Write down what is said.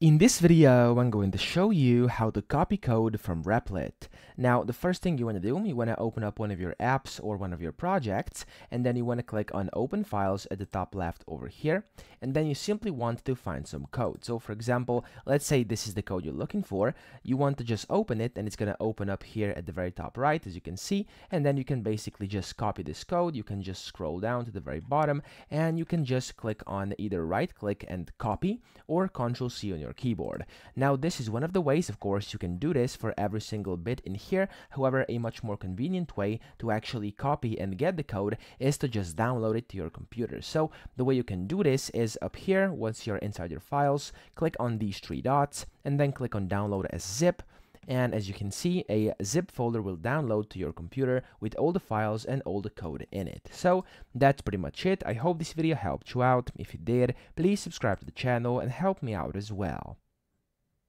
In this video, I'm going to show you how to copy code from Replit. Now, the first thing you want to do, you want to open up one of your apps or one of your projects, and then you want to click on Open Files at the top left over here, and then you simply want to find some code. So, for example, let's say this is the code you're looking for. You want to just open it, and it's going to open up here at the very top right, as you can see, and then you can basically just copy this code. You can just scroll down to the very bottom, and you can just click on either right-click and copy, or Ctrl-C on your keyboard. Now, this is one of the ways, of course, you can do this for every single bit in here. However, a much more convenient way to actually copy and get the code is to just download it to your computer. So the way you can do this is up here, once you're inside your files, click on these three dots and then click on download as zip. And as you can see, a zip folder will download to your computer with all the files and all the code in it. So that's pretty much it. I hope this video helped you out. If it did, please subscribe to the channel and help me out as well.